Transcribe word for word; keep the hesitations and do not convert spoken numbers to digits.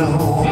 know.